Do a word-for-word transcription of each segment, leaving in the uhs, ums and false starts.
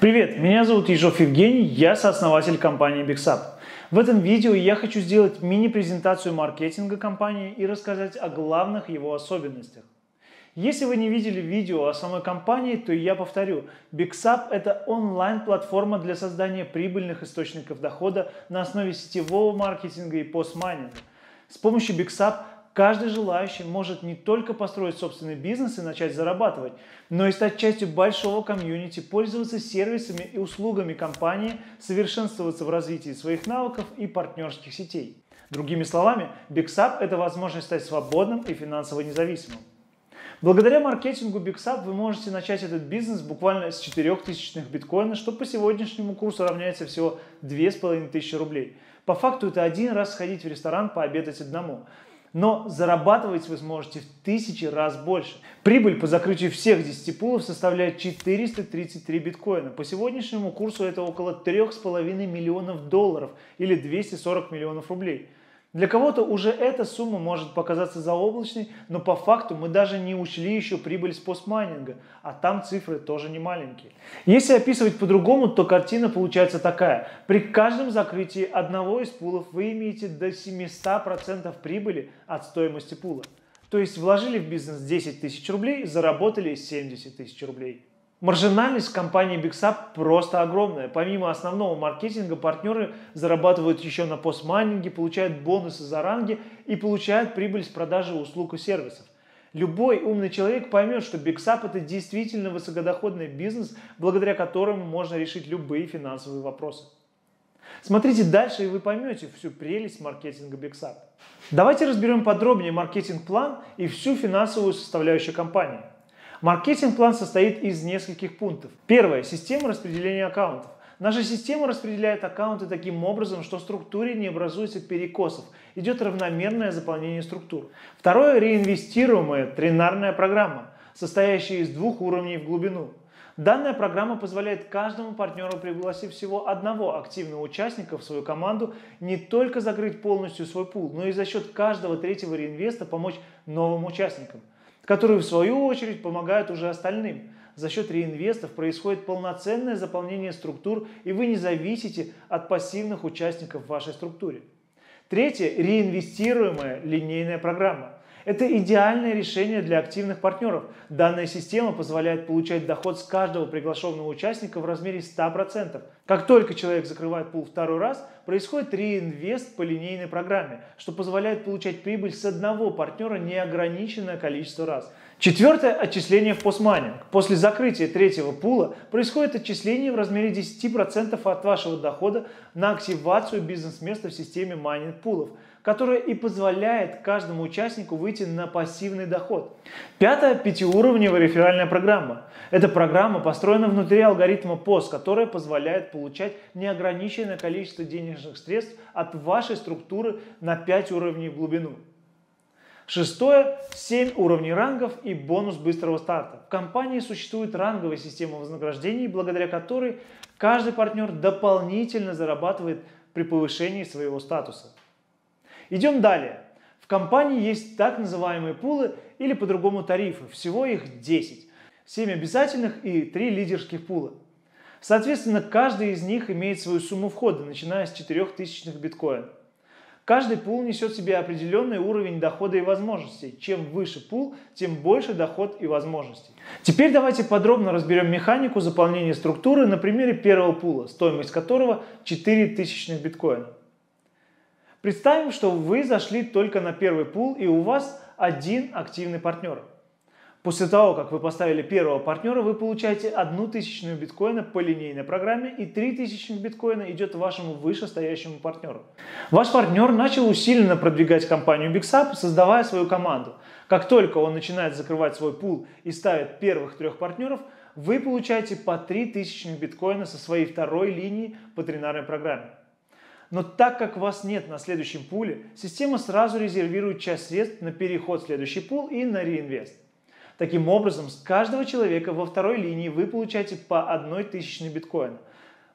Привет, меня зовут Ежов Евгений, я сооснователь компании BixUp. В этом видео я хочу сделать мини-презентацию маркетинга компании и рассказать о главных его особенностях. Если вы не видели видео о самой компании, то я повторю, BixUp – это онлайн-платформа для создания прибыльных источников дохода на основе сетевого маркетинга и постмайнинга. С помощью BixUp каждый желающий может не только построить собственный бизнес и начать зарабатывать, но и стать частью большого комьюнити, пользоваться сервисами и услугами компании, совершенствоваться в развитии своих навыков и партнерских сетей. Другими словами, BixUp – это возможность стать свободным и финансово независимым. Благодаря маркетингу BixUp вы можете начать этот бизнес буквально с четырёх тысячных биткоина, что по сегодняшнему курсу равняется всего две с половиной тысячи рублей. По факту это один раз сходить в ресторан пообедать одному. Но зарабатывать вы сможете в тысячи раз больше. Прибыль по закрытию всех десяти пулов составляет четыреста тридцать три биткоина. По сегодняшнему курсу это около трёх с половиной миллионов долларов или двухсот сорока миллионов рублей. Для кого-то уже эта сумма может показаться заоблачной, но по факту мы даже не учли еще прибыль с постмайнинга, а там цифры тоже не маленькие. Если описывать по-другому, то картина получается такая. При каждом закрытии одного из пулов вы имеете до семисот процентов прибыли от стоимости пула. То есть вложили в бизнес десять тысяч рублей, заработали семьдесят тысяч рублей. Маржинальность компании BixUp просто огромная. Помимо основного маркетинга, партнеры зарабатывают еще на постмайнинге, получают бонусы за ранги и получают прибыль с продажи услуг и сервисов. Любой умный человек поймет, что BixUp – это действительно высокодоходный бизнес, благодаря которому можно решить любые финансовые вопросы. Смотрите дальше, и вы поймете всю прелесть маркетинга BixUp. Давайте разберем подробнее маркетинг-план и всю финансовую составляющую компании. Маркетинг-план состоит из нескольких пунктов. Первое – система распределения аккаунтов. Наша система распределяет аккаунты таким образом, что в структуре не образуется перекосов. Идет равномерное заполнение структур. Второе – реинвестируемая тринарная программа, состоящая из двух уровней в глубину. Данная программа позволяет каждому партнеру, пригласив всего одного активного участника в свою команду, не только закрыть полностью свой пул, но и за счет каждого третьего реинвеста помочь новым участникам, которые в свою очередь помогают уже остальным. За счет реинвестов происходит полноценное заполнение структур, и вы не зависите от пассивных участников в вашей структуре. Третье – реинвестируемая линейная программа. Это идеальное решение для активных партнеров. Данная система позволяет получать доход с каждого приглашенного участника в размере ста процентов. Как только человек закрывает пул второй раз, происходит реинвест по линейной программе, что позволяет получать прибыль с одного партнера неограниченное количество раз. Четвертое – отчисление в постмайнинг. После закрытия третьего пула происходит отчисление в размере десяти процентов от вашего дохода на активацию бизнес-места в системе майнинг-пулов, которая и позволяет каждому участнику выйти на пассивный доход. Пятое – пятиуровневая реферальная программа. Эта программа построена внутри алгоритма пи о эс, которая позволяет получать неограниченное количество денежных средств от вашей структуры на пять уровней в глубину. Шестое – семь уровней рангов и бонус быстрого старта. В компании существует ранговая система вознаграждений, благодаря которой каждый партнер дополнительно зарабатывает при повышении своего статуса. Идем далее. В компании есть так называемые пулы или по-другому тарифы. Всего их десять. семь обязательных и три лидерских пула. Соответственно, каждый из них имеет свою сумму входа, начиная с четырёх тысячных биткоин. Каждый пул несет в себе определенный уровень дохода и возможностей. Чем выше пул, тем больше доход и возможностей. Теперь давайте подробно разберем механику заполнения структуры на примере первого пула, стоимость которого четыре тысячных биткоина. Представим, что вы зашли только на первый пул и у вас один активный партнер. После того, как вы поставили первого партнера, вы получаете одну тысячную биткоина по линейной программе и три тысячных биткоина идет вашему вышестоящему партнеру. Ваш партнер начал усиленно продвигать компанию BixUp, создавая свою команду. Как только он начинает закрывать свой пул и ставит первых трех партнеров, вы получаете по три тысячных биткоина со своей второй линии по тринарной программе. Но так как вас нет на следующем пуле, система сразу резервирует часть средств на переход в следующий пул и на реинвест. Таким образом, с каждого человека во второй линии вы получаете по одной тысячной биткоина.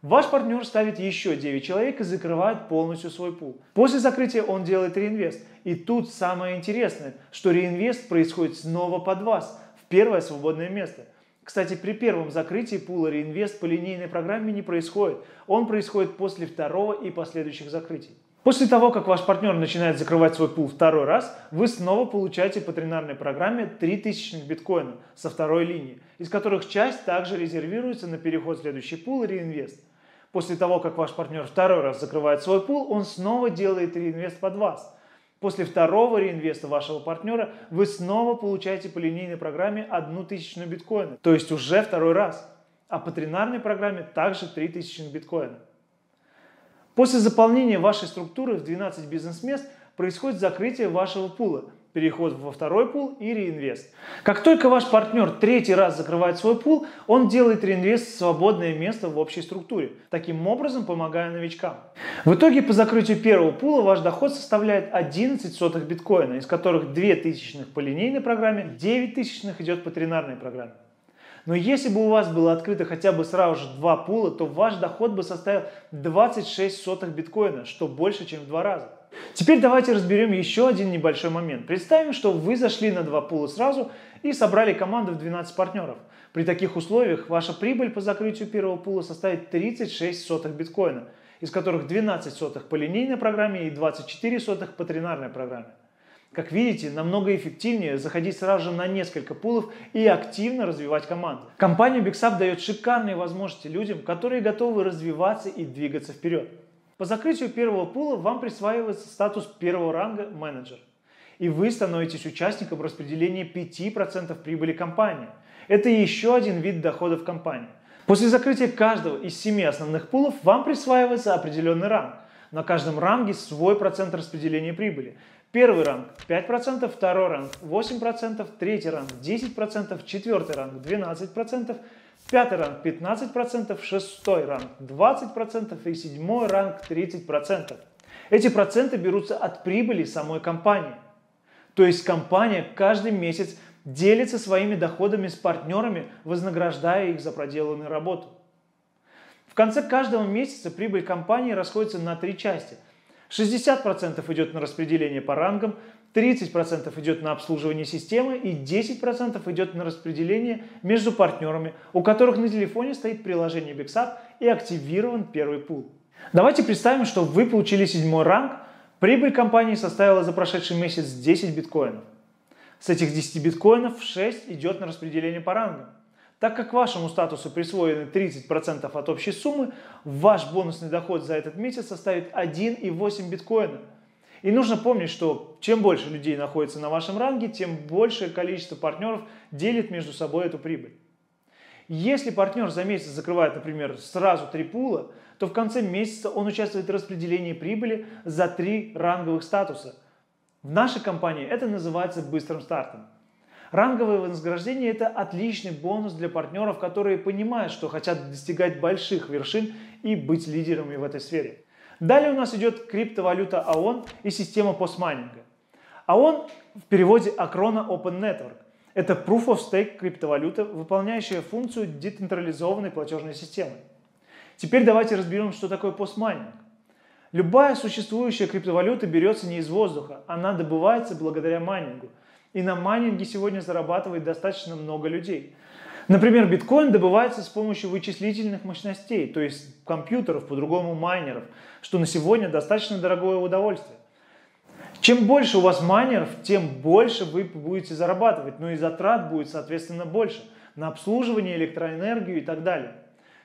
Ваш партнер ставит еще девять человек и закрывает полностью свой пул. После закрытия он делает реинвест. И тут самое интересное, что реинвест происходит снова под вас, в первое свободное место. Кстати, при первом закрытии пула реинвест по линейной программе не происходит. Он происходит после второго и последующих закрытий. После того, как ваш партнер начинает закрывать свой пул второй раз, вы снова получаете по тринарной программе три тысячных биткоина со второй линии, из которых часть также резервируется на переход в следующий пул реинвест. После того, как ваш партнер второй раз закрывает свой пул, он снова делает реинвест под вас. После второго реинвеста вашего партнера вы снова получаете по линейной программе одну тысячную биткоина, то есть уже второй раз, а по тринарной программе также три тысячных биткоина. После заполнения вашей структуры в двенадцать бизнес-мест происходит закрытие вашего пула, переход во второй пул и реинвест. Как только ваш партнер третий раз закрывает свой пул, он делает реинвест в свободное место в общей структуре, таким образом помогая новичкам. В итоге по закрытию первого пула ваш доход составляет одиннадцать сотых биткоина, из которых две тысячных по линейной программе, девять тысячных идет по тринарной программе. Но если бы у вас было открыто хотя бы сразу же два пула, то ваш доход бы составил двадцать шесть сотых биткоина, что больше, чем в два раза. Теперь давайте разберем еще один небольшой момент. Представим, что вы зашли на два пула сразу и собрали команду в двенадцать партнеров. При таких условиях ваша прибыль по закрытию первого пула составит тридцать шесть сотых биткоина, из которых двенадцать сотых по линейной программе и двадцать четыре сотых по тринарной программе. Как видите, намного эффективнее заходить сразу же на несколько пулов и активно развивать команду. Компания BixUp дает шикарные возможности людям, которые готовы развиваться и двигаться вперед. По закрытию первого пула вам присваивается статус первого ранга менеджер. И вы становитесь участником распределения пяти процентов прибыли компании. Это еще один вид доходов компании. После закрытия каждого из семи основных пулов вам присваивается определенный ранг. На каждом ранге свой процент распределения прибыли. Первый ранг пять процентов, второй ранг восемь процентов, третий ранг десять процентов, четвертый ранг двенадцать процентов, пятый ранг пятнадцать процентов, шестой ранг двадцать процентов и седьмой ранг тридцать процентов. Эти проценты берутся от прибыли самой компании. То есть компания каждый месяц делится своими доходами с партнерами, вознаграждая их за проделанную работу. В конце каждого месяца прибыль компании расходится на три части. шестьдесят процентов идет на распределение по рангам, тридцать процентов идет на обслуживание системы и десять процентов идет на распределение между партнерами, у которых на телефоне стоит приложение BixUp и активирован первый пул. Давайте представим, что вы получили седьмой ранг, прибыль компании составила за прошедший месяц десять биткоинов. С этих десяти биткоинов шесть идет на распределение по рангам. Так как вашему статусу присвоены тридцать процентов от общей суммы, ваш бонусный доход за этот месяц составит одна целая восемь биткоина. И нужно помнить, что чем больше людей находится на вашем ранге, тем большее количество партнеров делит между собой эту прибыль. Если партнер за месяц закрывает, например, сразу три пула, то в конце месяца он участвует в распределении прибыли за три ранговых статуса. В нашей компании это называется быстрым стартом. Ранговое вознаграждение – это отличный бонус для партнеров, которые понимают, что хотят достигать больших вершин и быть лидерами в этой сфере. Далее у нас идет криптовалюта эй о эн и система постмайнинга. эй о эн в переводе Acrona Open Network. Это Proof of Stake криптовалюта, выполняющая функцию децентрализованной платежной системы. Теперь давайте разберем, что такое постмайнинг. Любая существующая криптовалюта берется не из воздуха, она добывается благодаря майнингу. И на майнинге сегодня зарабатывает достаточно много людей. Например, биткоин добывается с помощью вычислительных мощностей, то есть компьютеров, по-другому майнеров, что на сегодня достаточно дорогое удовольствие. Чем больше у вас майнеров, тем больше вы будете зарабатывать, но и затрат будет, соответственно, больше на обслуживание, электроэнергию и так далее.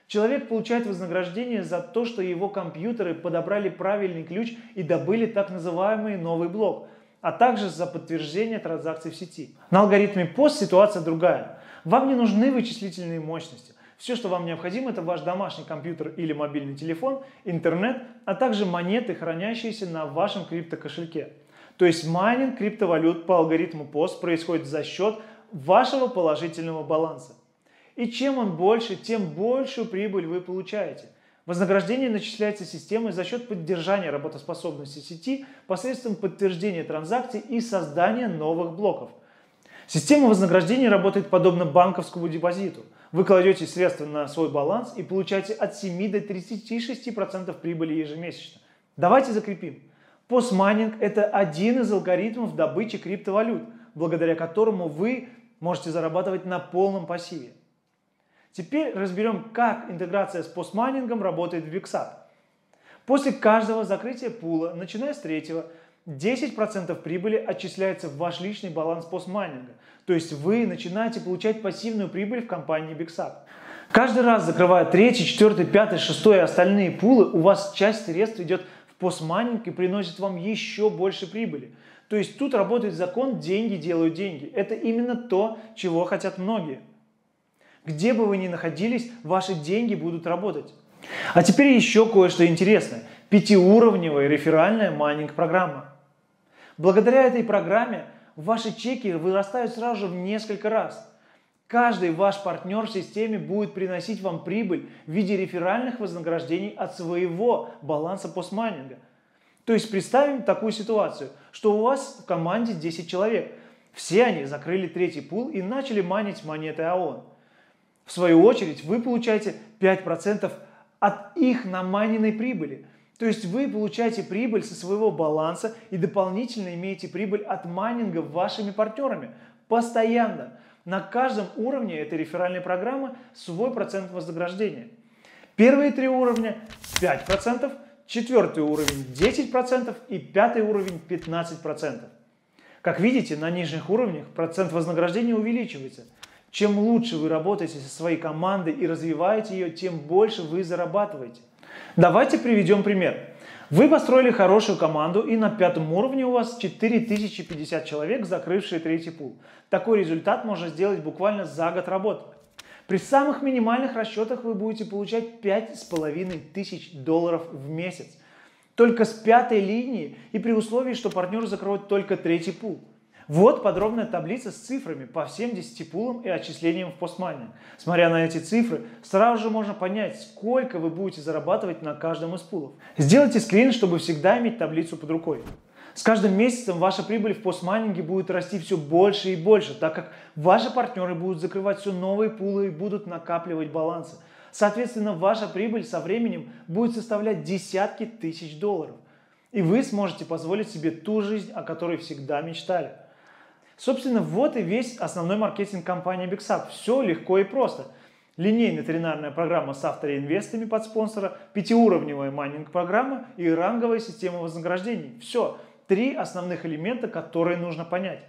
Человек получает вознаграждение за то, что его компьютеры подобрали правильный ключ и добыли так называемый новый блок, а также за подтверждение транзакций в сети. На алгоритме пост ситуация другая. Вам не нужны вычислительные мощности. Все, что вам необходимо, это ваш домашний компьютер или мобильный телефон, интернет, а также монеты, хранящиеся на вашем криптокошельке. То есть майнинг криптовалют по алгоритму пост происходит за счет вашего положительного баланса. И чем он больше, тем большую прибыль вы получаете. Вознаграждение начисляется системой за счет поддержания работоспособности сети посредством подтверждения транзакций и создания новых блоков. Система вознаграждения работает подобно банковскому депозиту. Вы кладете средства на свой баланс и получаете от семи до тридцати шести процентов прибыли ежемесячно. Давайте закрепим. Постмайнинг – это один из алгоритмов добычи криптовалют, благодаря которому вы можете зарабатывать на полном пассиве. Теперь разберем, как интеграция с постмайнингом работает в BixUp. После каждого закрытия пула, начиная с третьего, десять процентов прибыли отчисляется в ваш личный баланс постмайнинга. То есть вы начинаете получать пассивную прибыль в компании BixUp. Каждый раз, закрывая третий, четвертый, пятый, шестой и остальные пулы, у вас часть средств идет в постмайнинг и приносит вам еще больше прибыли. То есть тут работает закон «деньги делают деньги». Это именно то, чего хотят многие. Где бы вы ни находились, ваши деньги будут работать. А теперь еще кое-что интересное. Пятиуровневая реферальная майнинг-программа. Благодаря этой программе ваши чеки вырастают сразу же в несколько раз. Каждый ваш партнер в системе будет приносить вам прибыль в виде реферальных вознаграждений от своего баланса постмайнинга. То есть представим такую ситуацию, что у вас в команде десять человек. Все они закрыли третий пул и начали майнить монеты АОН. В свою очередь вы получаете пять процентов от их намайненной прибыли. То есть вы получаете прибыль со своего баланса и дополнительно имеете прибыль от майнинга вашими партнерами. Постоянно. На каждом уровне этой реферальной программы свой процент вознаграждения. Первые три уровня пять процентов, четвертый уровень десять процентов и пятый уровень пятнадцать процентов. Как видите, на нижних уровнях процент вознаграждения увеличивается. Чем лучше вы работаете со своей командой и развиваете ее, тем больше вы зарабатываете. Давайте приведем пример. Вы построили хорошую команду, и на пятом уровне у вас четыре тысячи пятьдесят человек, закрывшие третий пул. Такой результат можно сделать буквально за год работы. При самых минимальных расчетах вы будете получать пять с половиной тысяч долларов в месяц. Только с пятой линии и при условии, что партнер закроет только третий пул. Вот подробная таблица с цифрами по всем десяти пулам и отчислениям в постмайнинг. Смотря на эти цифры, сразу же можно понять, сколько вы будете зарабатывать на каждом из пулов. Сделайте скрин, чтобы всегда иметь таблицу под рукой. С каждым месяцем ваша прибыль в постмайнинге будет расти все больше и больше, так как ваши партнеры будут закрывать все новые пулы и будут накапливать балансы. Соответственно, ваша прибыль со временем будет составлять десятки тысяч долларов. И вы сможете позволить себе ту жизнь, о которой всегда мечтали. Собственно, вот и весь основной маркетинг компании BixUp. Все легко и просто. Линейная тринарная программа с автор-инвестами под спонсора, пятиуровневая майнинг-программа и ранговая система вознаграждений. Все. Три основных элемента, которые нужно понять.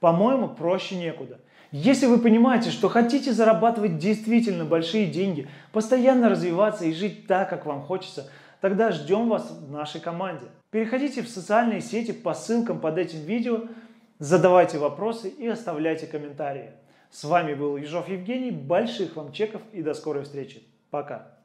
По-моему, проще некуда. Если вы понимаете, что хотите зарабатывать действительно большие деньги, постоянно развиваться и жить так, как вам хочется, тогда ждем вас в нашей команде. Переходите в социальные сети по ссылкам под этим видео, задавайте вопросы и оставляйте комментарии. С вами был Ежов Евгений. Больших вам чеков и до скорой встречи. Пока.